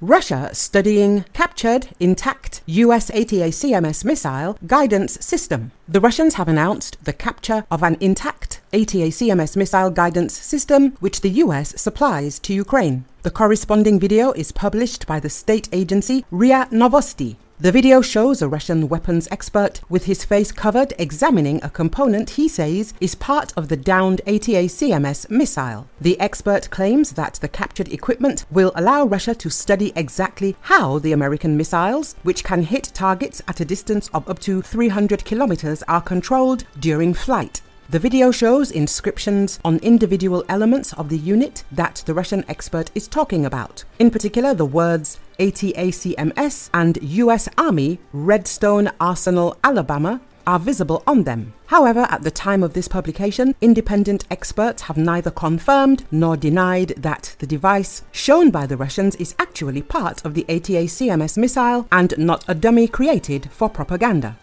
Russia studying captured intact US ATACMS missile guidance system. The Russians have announced the capture of an intact ATACMS missile guidance system which the US supplies to Ukraine. The corresponding video is published by the state agency RIA Novosti. The video shows a Russian weapons expert with his face covered examining a component he says is part of the downed ATACMS missile. The expert claims that the captured equipment will allow Russia to study exactly how the American missiles, which can hit targets at a distance of up to 300 kilometers, are controlled during flight. The video shows inscriptions on individual elements of the unit that the Russian expert is talking about, in particular the words ATACMS and US Army Redstone Arsenal, Alabama are visible on them. However, at the time of this publication, independent experts have neither confirmed nor denied that the device shown by the Russians is actually part of the ATACMS missile and not a dummy created for propaganda.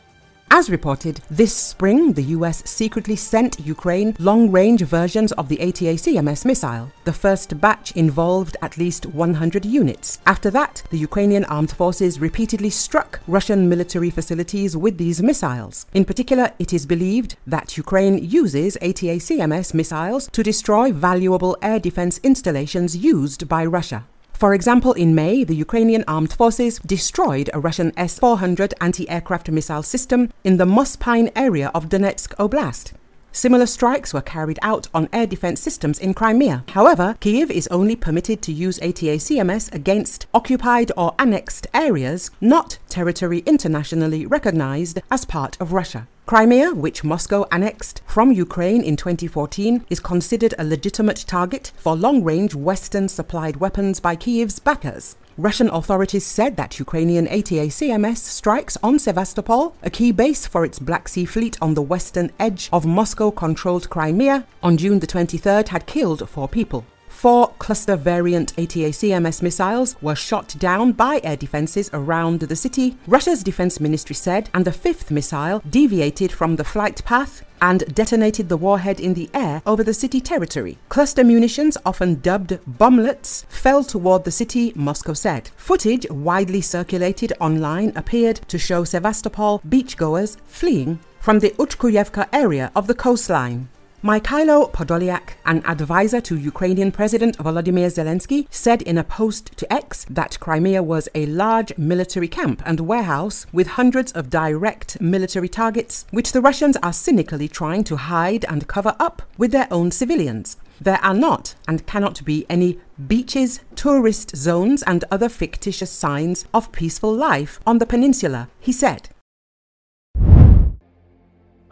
As reported, this spring the US secretly sent Ukraine long-range versions of the ATACMS missile. The first batch involved at least 100 units. After that, the Ukrainian armed forces repeatedly struck Russian military facilities with these missiles. In particular, it is believed that Ukraine uses ATACMS missiles to destroy valuable air defense installations used by Russia. For example, in May, the Ukrainian armed forces destroyed a Russian S-400 anti-aircraft missile system in the Mospyne area of Donetsk Oblast. Similar strikes were carried out on air defense systems in Crimea. However, Kyiv is only permitted to use ATACMS against occupied or annexed areas, not territory internationally recognized as part of Russia. Crimea, which Moscow annexed from Ukraine in 2014, is considered a legitimate target for long-range Western-supplied weapons by Kyiv's backers. Russian authorities said that Ukrainian ATACMS strikes on Sevastopol, a key base for its Black Sea Fleet on the western edge of Moscow-controlled Crimea, on June the 23rd had killed 4 people. 4 cluster-variant ATACMS missiles were shot down by air defences around the city, Russia's defense ministry said, and a 5th missile deviated from the flight path and detonated the warhead in the air over the city territory. Cluster munitions, often dubbed bomblets, fell toward the city, Moscow said. Footage widely circulated online appeared to show Sevastopol beachgoers fleeing from the Uchkuyevka area of the coastline. Mykhailo Podoliak, an advisor to Ukrainian President Volodymyr Zelensky, said in a post to X that Crimea was a large military camp and warehouse with hundreds of direct military targets, which the Russians are cynically trying to hide and cover up with their own civilians. There are not and cannot be any beaches, tourist zones, and other fictitious signs of peaceful life on the peninsula, he said.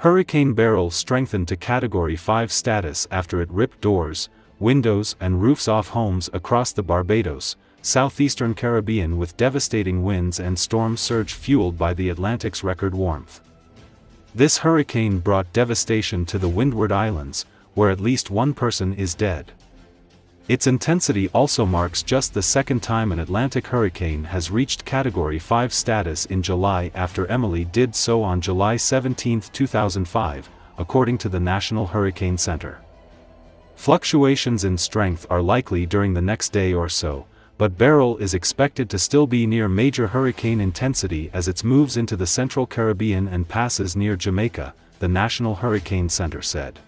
Hurricane Beryl strengthened to Category 5 status after it ripped doors, windows and roofs off homes across the Barbados, southeastern Caribbean with devastating winds and storm surge fueled by the Atlantic's record warmth. This hurricane brought devastation to the Windward Islands, where at least one person is dead. Its intensity also marks just the second time an Atlantic hurricane has reached Category 5 status in July after Emily did so on July 17, 2005, according to the National Hurricane Center. Fluctuations in strength are likely during the next day or so, but Beryl is expected to still be near major hurricane intensity as it moves into the Central Caribbean and passes near Jamaica, the National Hurricane Center said.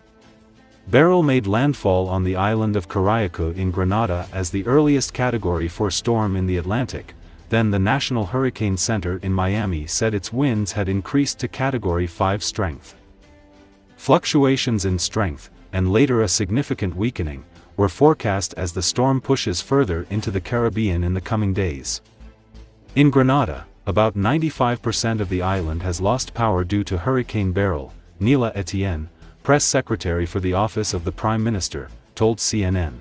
Beryl made landfall on the island of Carriacou in Grenada as the earliest Category 4 storm in the Atlantic, then the National Hurricane Center in Miami said its winds had increased to Category 5 strength. Fluctuations in strength, and later a significant weakening, were forecast as the storm pushes further into the Caribbean in the coming days. In Grenada, about 95% of the island has lost power due to Hurricane Beryl, Nila Etienne, press secretary for the Office of the Prime Minister, told CNN.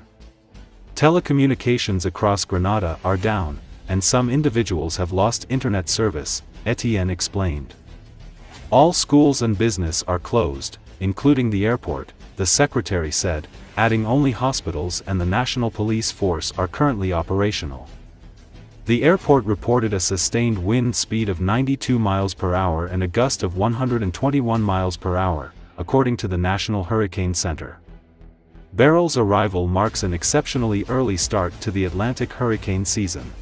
Telecommunications across Grenada are down, and some individuals have lost internet service, Etienne explained. All schools and business are closed, including the airport, the secretary said, adding only hospitals and the National Police Force are currently operational. The airport reported a sustained wind speed of 92 miles per hour and a gust of 121 miles per hour, according to the National Hurricane Center. Beryl's arrival marks an exceptionally early start to the Atlantic hurricane season.